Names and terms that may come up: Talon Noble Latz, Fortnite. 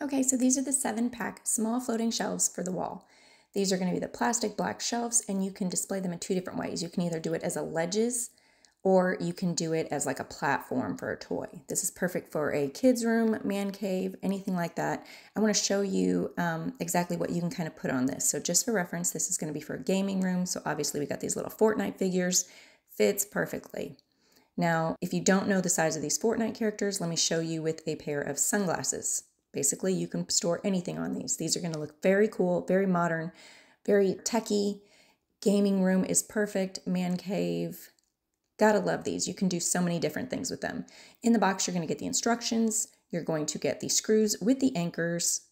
Okay, so these are the 7-pack small floating shelves for the wall. These are going to be the plastic black shelves, and you can display them in two different ways. You can either do it as a ledges, or you can do it as like a platform for a toy. This is perfect for a kid's room, man cave, anything like that. I want to show you exactly what you can kind of put on this. So just for reference, this is going to be for a gaming room. So obviously we got these little Fortnite figures. Fits perfectly. Now, if you don't know the size of these Fortnite characters, let me show you with a pair of sunglasses. Basically, you can store anything on these. These are going to look very cool, very modern, very techie. Gaming room is perfect. Man cave. Gotta love these. You can do so many different things with them. In the box, you're going to get the instructions. You're going to get the screws with the anchors,